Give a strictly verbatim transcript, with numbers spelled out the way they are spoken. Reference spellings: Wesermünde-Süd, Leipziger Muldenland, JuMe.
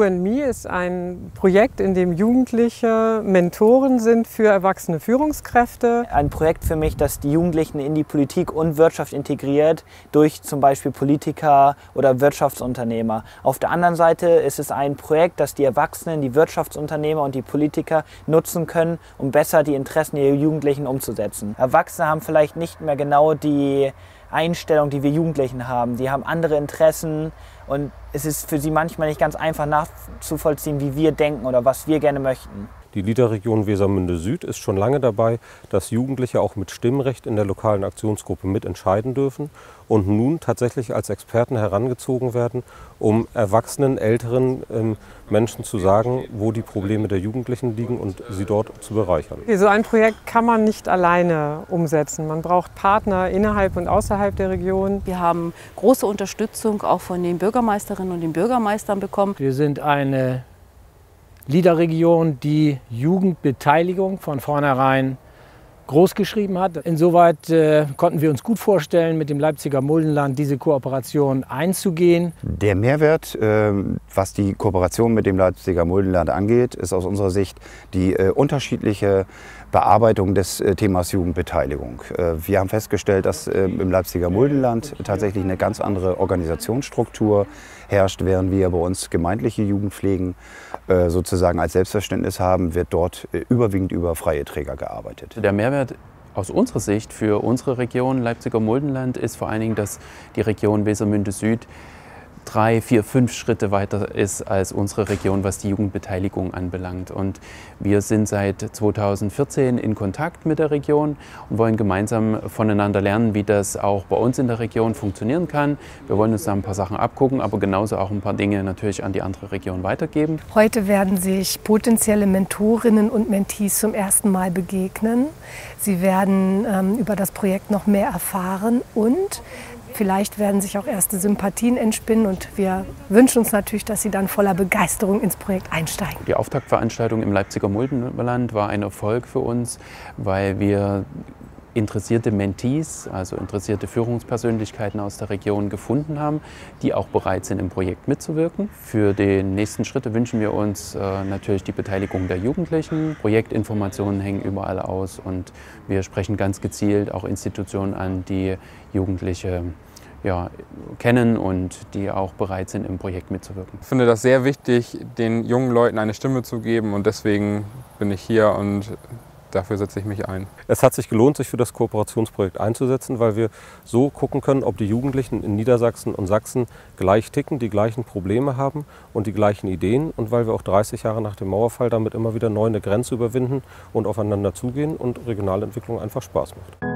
JuMe ist ein Projekt, in dem Jugendliche Mentoren sind für erwachsene Führungskräfte. Ein Projekt für mich, das die Jugendlichen in die Politik und Wirtschaft integriert, durch zum Beispiel Politiker oder Wirtschaftsunternehmer. Auf der anderen Seite ist es ein Projekt, das die Erwachsenen, die Wirtschaftsunternehmer und die Politiker nutzen können, um besser die Interessen der Jugendlichen umzusetzen. Erwachsene haben vielleicht nicht mehr genau die Einstellung, die wir Jugendlichen haben. Die haben andere Interessen und es ist für sie manchmal nicht ganz einfach nachzuvollziehen, wie wir denken oder was wir gerne möchten. Die Liederregion Wesermünde-Süd ist schon lange dabei, dass Jugendliche auch mit Stimmrecht in der lokalen Aktionsgruppe mitentscheiden dürfen und nun tatsächlich als Experten herangezogen werden, um erwachsenen, älteren ähm, Menschen zu sagen, wo die Probleme der Jugendlichen liegen und sie dort zu bereichern. So ein Projekt kann man nicht alleine umsetzen. Man braucht Partner innerhalb und außerhalb der Region. Wir haben große Unterstützung auch von den Bürgermeisterinnen und den Bürgermeistern bekommen. Wir sind eine Liederregion, die Jugendbeteiligung von vornherein großgeschrieben hat. Insoweit äh, konnten wir uns gut vorstellen, mit dem Leipziger Muldenland diese Kooperation einzugehen. Der Mehrwert, äh, was die Kooperation mit dem Leipziger Muldenland angeht, ist aus unserer Sicht die äh, unterschiedliche Bearbeitung des äh, Themas Jugendbeteiligung. Äh, wir haben festgestellt, dass äh, im Leipziger Muldenland tatsächlich eine ganz andere Organisationsstruktur herrscht, während wir bei uns gemeindliche Jugendpflegen äh, sozusagen als Selbstverständnis haben, wird dort äh, überwiegend über freie Träger gearbeitet. Der Mehrwert aus unserer Sicht für unsere Region Leipziger Muldenland ist vor allen Dingen, dass die Region Wesermünde-Süd drei, vier, fünf Schritte weiter ist als unsere Region, was die Jugendbeteiligung anbelangt. Und wir sind seit zweitausendvierzehn in Kontakt mit der Region und wollen gemeinsam voneinander lernen, wie das auch bei uns in der Region funktionieren kann. Wir wollen uns da ein paar Sachen abgucken, aber genauso auch ein paar Dinge natürlich an die andere Region weitergeben. Heute werden sich potenzielle Mentorinnen und Mentees zum ersten Mal begegnen. Sie werden ähm, über das Projekt noch mehr erfahren und vielleicht werden sich auch erste Sympathien entspinnen und wir wünschen uns natürlich, dass sie dann voller Begeisterung ins Projekt einsteigen. Die Auftaktveranstaltung im Leipziger Muldenland war ein Erfolg für uns, weil wir interessierte Mentees, also interessierte Führungspersönlichkeiten aus der Region gefunden haben, die auch bereit sind, im Projekt mitzuwirken. Für die nächsten Schritte wünschen wir uns äh, natürlich die Beteiligung der Jugendlichen. Projektinformationen hängen überall aus und wir sprechen ganz gezielt auch Institutionen an, die Jugendliche ja, kennen und die auch bereit sind, im Projekt mitzuwirken. Ich finde das sehr wichtig, den jungen Leuten eine Stimme zu geben und deswegen bin ich hier und dafür setze ich mich ein. Es hat sich gelohnt, sich für das Kooperationsprojekt einzusetzen, weil wir so gucken können, ob die Jugendlichen in Niedersachsen und Sachsen gleich ticken, die gleichen Probleme haben und die gleichen Ideen und weil wir auch dreißig Jahre nach dem Mauerfall damit immer wieder neu eine Grenze überwinden und aufeinander zugehen und Regionalentwicklung einfach Spaß macht.